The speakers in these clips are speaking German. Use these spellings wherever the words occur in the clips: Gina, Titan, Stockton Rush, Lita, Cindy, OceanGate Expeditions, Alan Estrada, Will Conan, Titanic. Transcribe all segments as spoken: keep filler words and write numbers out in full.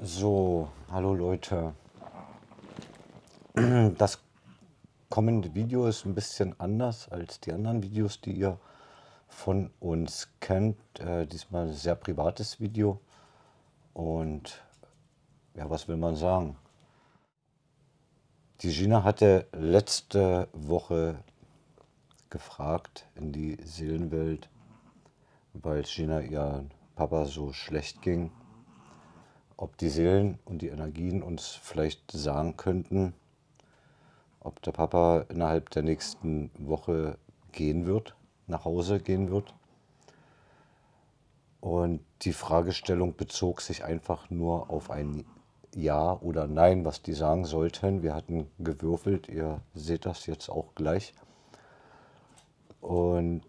So, hallo Leute. Das kommende Video ist ein bisschen anders als die anderen Videos, die ihr von uns kennt. Äh, diesmal ein sehr privates Video. Und ja, was will man sagen? Die Gina hatte letzte Woche gefragt in die Seelenwelt, weil Gina ihren Papa so schlecht ging, ob die Seelen und die Energien uns vielleicht sagen könnten, ob der Papa innerhalb der nächsten Woche gehen wird, nach Hause gehen wird. Und die Fragestellung bezog sich einfach nur auf ein Ja oder Nein, was die sagen sollten. Wir hatten gewürfelt, ihr seht das jetzt auch gleich. Und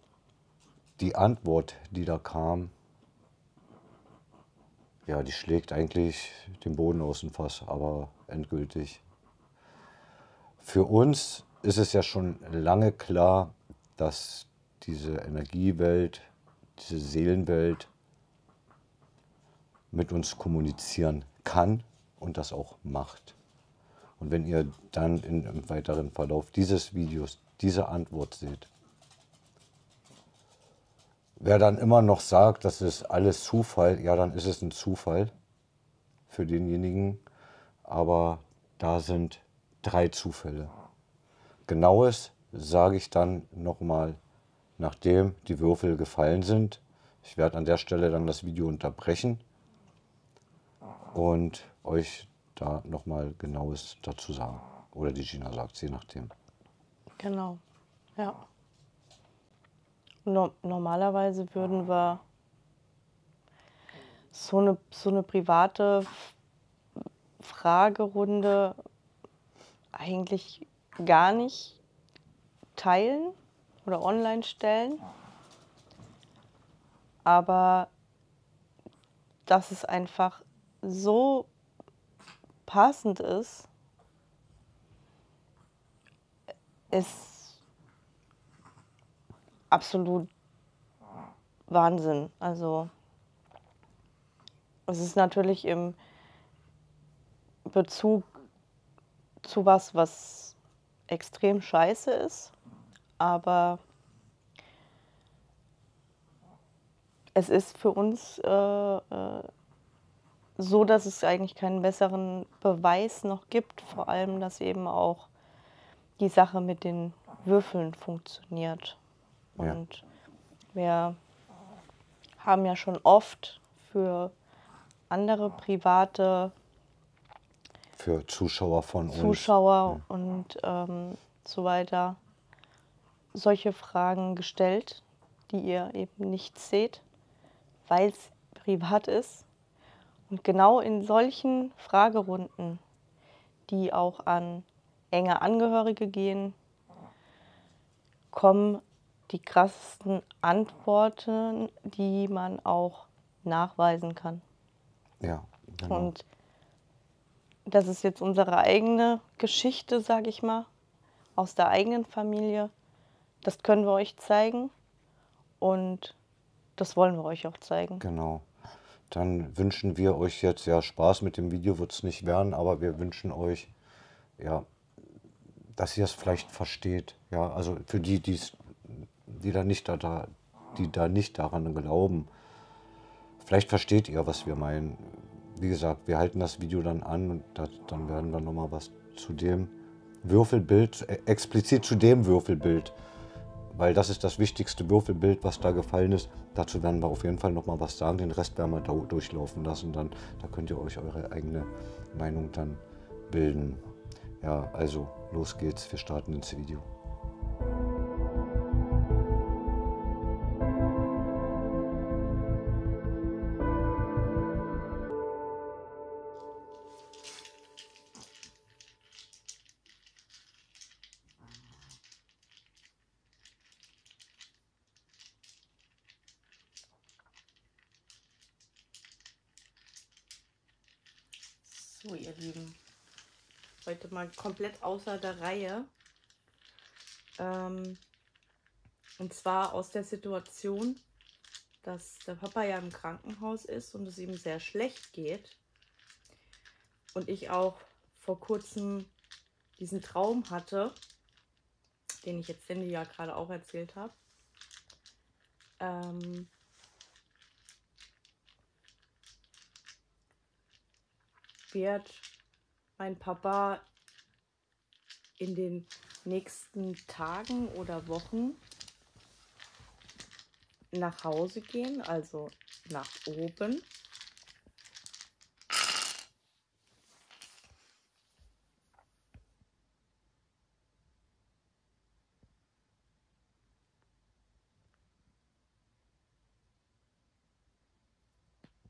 die Antwort, die da kam, ja, die schlägt eigentlich den Boden aus dem Fass, aber endgültig. Für uns ist es ja schon lange klar, dass diese Energiewelt, diese Seelenwelt mit uns kommunizieren kann. Und das auch macht. Und wenn ihr dann in, im weiteren Verlauf dieses Videos diese Antwort seht, wer dann immer noch sagt, das ist alles Zufall, ja, dann ist es ein Zufall für denjenigen, aber da sind drei Zufälle. Genaues sage ich dann nochmal, nachdem die Würfel gefallen sind. Ich werde an der Stelle dann das Video unterbrechen und euch da nochmal Genaues dazu sagen. Oder die Gina sagt, je nachdem. Genau, ja. No normalerweise würden wir so eine, so eine private Fragerunde eigentlich gar nicht teilen oder online stellen. Aber das ist einfach so passend ist, ist absolut Wahnsinn. Also es ist natürlich im Bezug zu was, was extrem scheiße ist, aber es ist für uns äh, äh, so, dass es eigentlich keinen besseren Beweis noch gibt, vor allem, dass eben auch die Sache mit den Würfeln funktioniert. Ja. Und wir haben ja schon oft für andere private für Zuschauer von uns, Zuschauer ja. und ähm, so weiter, solche Fragen gestellt, die ihr eben nicht seht, weil es privat ist. Und genau in solchen Fragerunden, die auch an enge Angehörige gehen, kommen die krassesten Antworten, die man auch nachweisen kann. Ja, genau. Und das ist jetzt unsere eigene Geschichte, sage ich mal, aus der eigenen Familie. Das können wir euch zeigen und das wollen wir euch auch zeigen. Genau. Dann wünschen wir euch jetzt, ja, Spaß mit dem Video wird es nicht werden, aber wir wünschen euch, ja, dass ihr es vielleicht versteht. Ja, also für die, die's, die, da nicht da, da, die da nicht daran glauben, vielleicht versteht ihr, was wir meinen. Wie gesagt, wir halten das Video dann an und das, dann werden wir nochmal was zu dem Würfelbild, äh, explizit zu dem Würfelbild, weil das ist das wichtigste Würfelbild, was da gefallen ist. Dazu werden wir auf jeden Fall noch mal was sagen. Den Rest werden wir da durchlaufen lassen. Dann, da könnt ihr euch eure eigene Meinung dann bilden. Ja, also los geht's. Wir starten ins Video. So, ihr Lieben, heute mal komplett außer der Reihe. Ähm, und zwar aus der Situation, dass der Papa ja im Krankenhaus ist und es ihm sehr schlecht geht. und ich auch vor kurzem diesen Traum hatte, den ich jetzt Cindy ja gerade auch erzählt habe, ähm, wird mein Papa in den nächsten Tagen oder Wochen nach Hause gehen, also nach oben.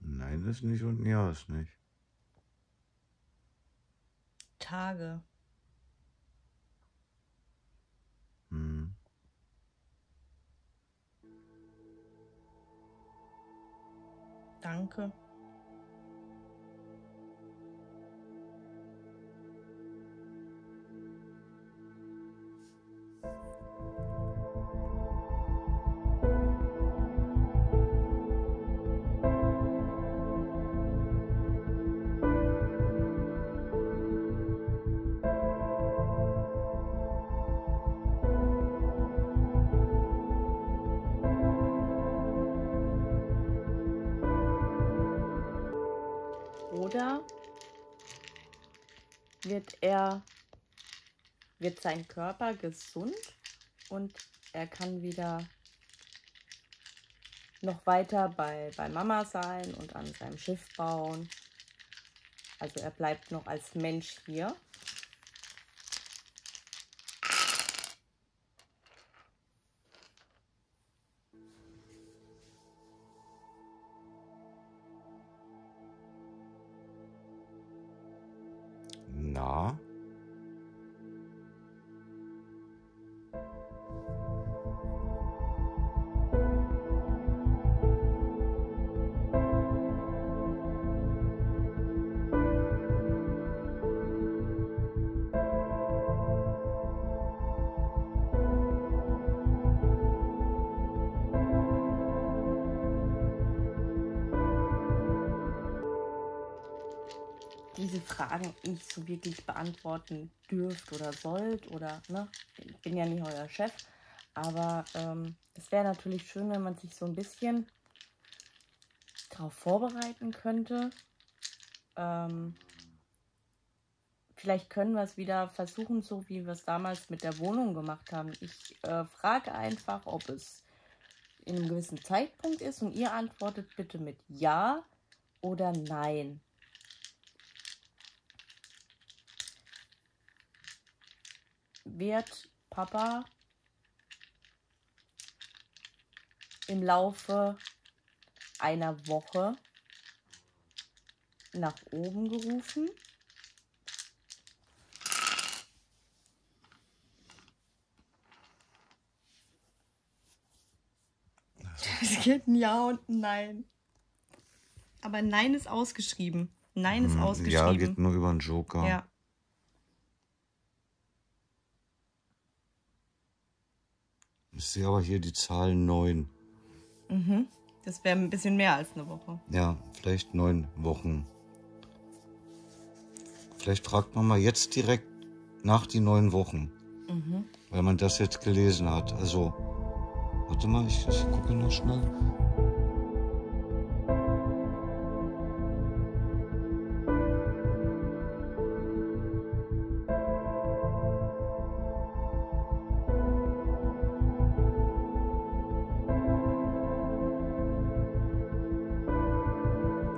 Nein, ist nicht und ja, ist nicht. Tage. Hm. Danke. Oder wird er, wird sein Körper gesund und er kann wieder noch weiter bei, bei Mama sein und an seinem Schiff bauen. Also er bleibt noch als Mensch hier. Na? Diese Fragen nicht so wirklich beantworten dürft oder sollt oder, ne, ich bin ja nicht euer Chef, aber ähm, es wäre natürlich schön, wenn man sich so ein bisschen darauf vorbereiten könnte. Ähm, vielleicht können wir es wieder versuchen, so wie wir es damals mit der Wohnung gemacht haben. Ich äh, frage einfach, ob es in einem gewissen Zeitpunkt ist und ihr antwortet bitte mit Ja oder Nein. Wird Papa im Laufe einer Woche nach oben gerufen? Es gibt ein Ja und ein Nein. Aber Nein ist ausgeschrieben. Nein ist ausgeschrieben. Ja, geht nur über einen Joker. Ja. Ich sehe aber hier die Zahl neun. Mhm. Das wäre ein bisschen mehr als eine Woche. Ja, vielleicht neun Wochen. Vielleicht fragt man mal jetzt direkt nach die neun Wochen. Mhm. Weil man das jetzt gelesen hat. Also, warte mal, ich, ich gucke noch schnell.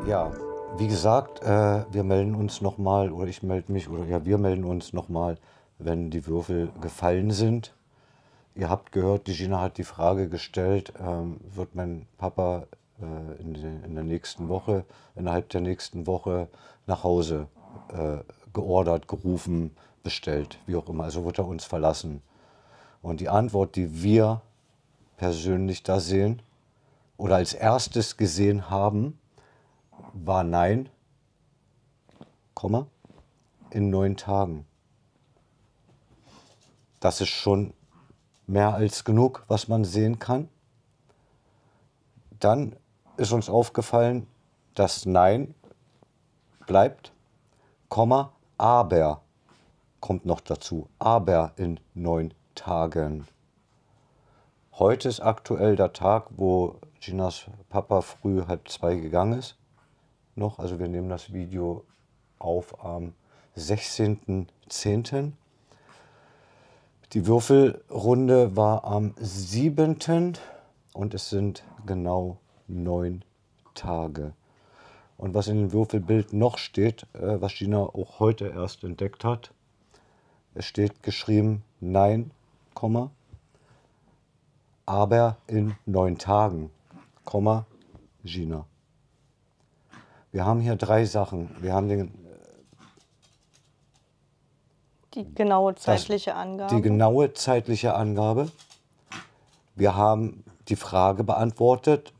Ja, wie gesagt, äh, wir melden uns nochmal, oder ich melde mich, oder ja, wir melden uns nochmal, wenn die Würfel gefallen sind. Ihr habt gehört, die Gina hat die Frage gestellt, ähm, wird mein Papa äh, in, de, in der nächsten Woche, innerhalb der nächsten Woche nach Hause äh, geordert, gerufen, bestellt, wie auch immer. Also wird er uns verlassen. Und die Antwort, die wir persönlich da sehen oder als erstes gesehen haben, war Nein, Komma, in neun Tagen. Das ist schon mehr als genug, was man sehen kann. Dann ist uns aufgefallen, dass Nein bleibt, Komma, aber, kommt noch dazu, aber in neun Tagen. Heute ist aktuell der Tag, wo Ginas Papa früh halb zwei gegangen ist. Noch, also wir nehmen das Video auf am sechzehnten zehnten Die Würfelrunde war am siebten und es sind genau neun Tage. Und was in dem Würfelbild noch steht, äh, was Gina auch heute erst entdeckt hat, es steht geschrieben, nein, Komma, aber in neun Tagen, Komma, Gina. Wir haben hier drei Sachen. Wir haben den, die genaue zeitliche das, Angabe. Die genaue zeitliche Angabe. Wir haben die Frage beantwortet,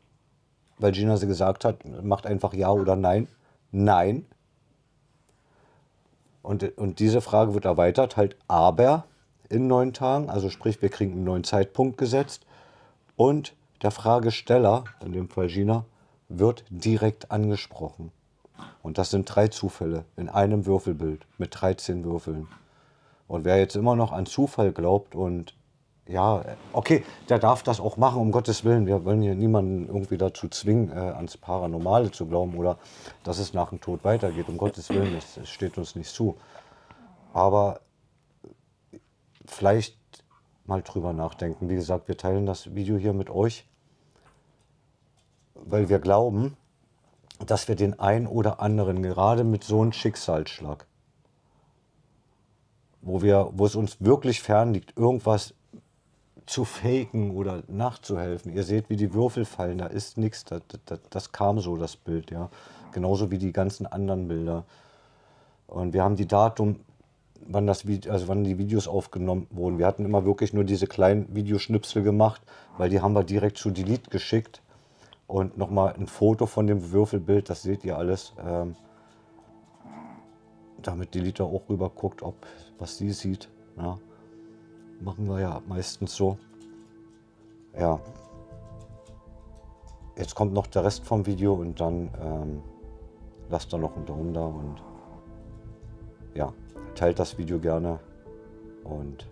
weil Gina sie gesagt hat, macht einfach ja oder nein. Nein. Und, und diese Frage wird erweitert, halt aber in neun Tagen, also sprich, wir kriegen einen neuen Zeitpunkt gesetzt. Und der Fragesteller, in dem Fall Gina, wird direkt angesprochen. Und das sind drei Zufälle in einem Würfelbild mit dreizehn Würfeln. Und wer jetzt immer noch an Zufall glaubt und ja, okay, der darf das auch machen, um Gottes Willen. Wir wollen hier niemanden irgendwie dazu zwingen, äh, ans Paranormale zu glauben oder dass es nach dem Tod weitergeht. Um Gottes Willen, es, es steht uns nicht zu. Aber vielleicht mal drüber nachdenken. Wie gesagt, wir teilen das Video hier mit euch, weil wir glauben, dass wir den einen oder anderen, gerade mit so einem Schicksalsschlag, wo, wir, wo es uns wirklich fern liegt, irgendwas zu faken oder nachzuhelfen. Ihr seht, wie die Würfel fallen, da ist nichts, das, das, das kam so, das Bild, ja. Genauso wie die ganzen anderen Bilder. Und wir haben die Datum, wann, das, also wann die Videos aufgenommen wurden. Wir hatten immer wirklich nur diese kleinen Videoschnipsel gemacht, weil die haben wir direkt zu Delete geschickt. Und nochmal ein Foto von dem Würfelbild, das seht ihr alles. Ähm, damit die Lita auch rüber guckt, ob was sie sieht. Ja. Machen wir ja meistens so. Ja. Jetzt kommt noch der Rest vom Video und dann ähm, lasst da noch einen Daumen da und ja, teilt das Video gerne und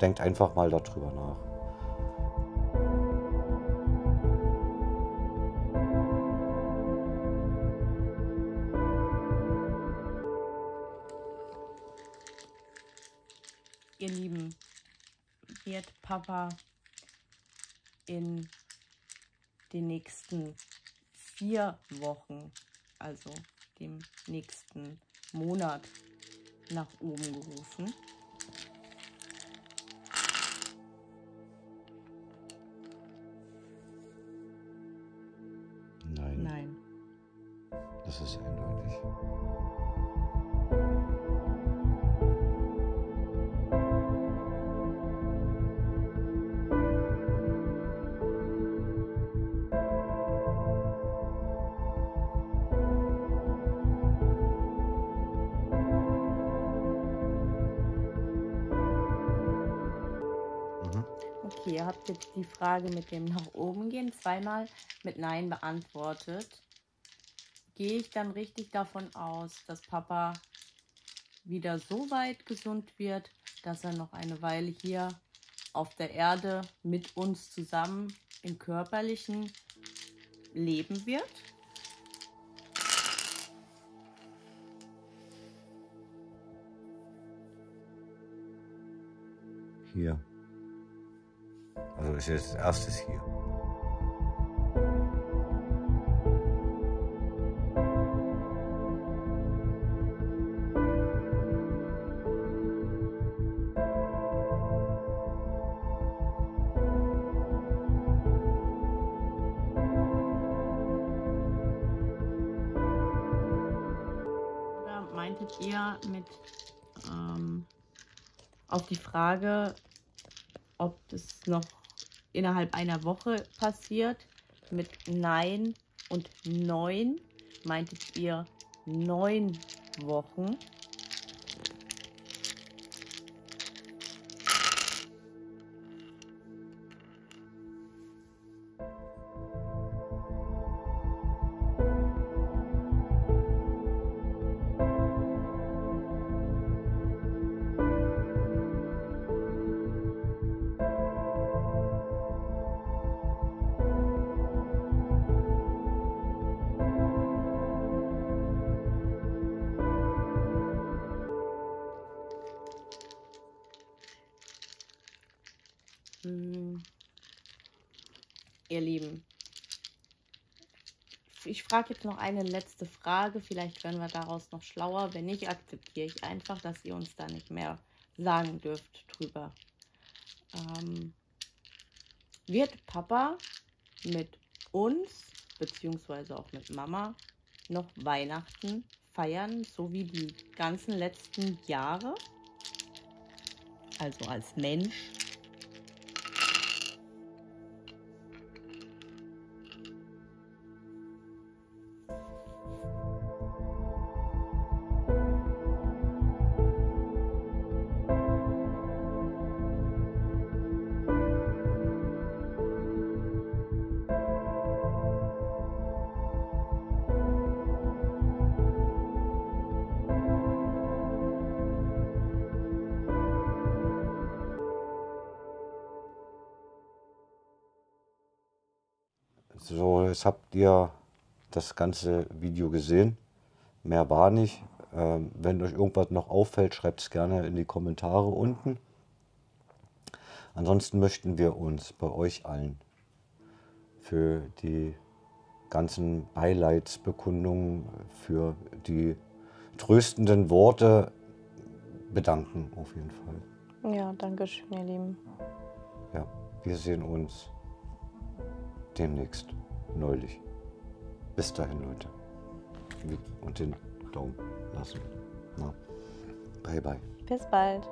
denkt einfach mal darüber nach. Ihr Lieben, wird Papa in den nächsten vier Wochen, also dem nächsten Monat, nach oben gerufen? Nein. Nein. Das ist eindeutig. Okay, ihr habt jetzt die Frage mit dem nach oben gehen zweimal mit Nein beantwortet. Gehe ich dann richtig davon aus, dass Papa wieder so weit gesund wird, dass er noch eine Weile hier auf der Erde mit uns zusammen im körperlichen leben wird? Hier. Also ist jetzt erstes hier. Oder meintet ihr mit ähm, auf die Frage, ob das noch innerhalb einer Woche passiert, mit Nein und neun, meintet ihr neun Wochen? Hm. Ihr Lieben, ich frage jetzt noch eine letzte Frage. Vielleicht werden wir daraus noch schlauer. Wenn nicht, akzeptiere ich einfach, dass ihr uns da nicht mehr sagen dürft drüber. Ähm, wird Papa mit uns, beziehungsweise auch mit Mama, noch Weihnachten feiern, so wie die ganzen letzten Jahre? Also als Mensch. So, jetzt habt ihr das ganze Video gesehen. Mehr war nicht. Ähm, wenn euch irgendwas noch auffällt, schreibt es gerne in die Kommentare unten. Ansonsten möchten wir uns bei euch allen für die ganzen Beileidsbekundungen, für die tröstenden Worte bedanken, auf jeden Fall. Ja, danke schön, ihr Lieben. Ja, wir sehen uns demnächst, neulich. Bis dahin, Leute. Und den Daumen lassen. Na, bye, bye. Bis bald.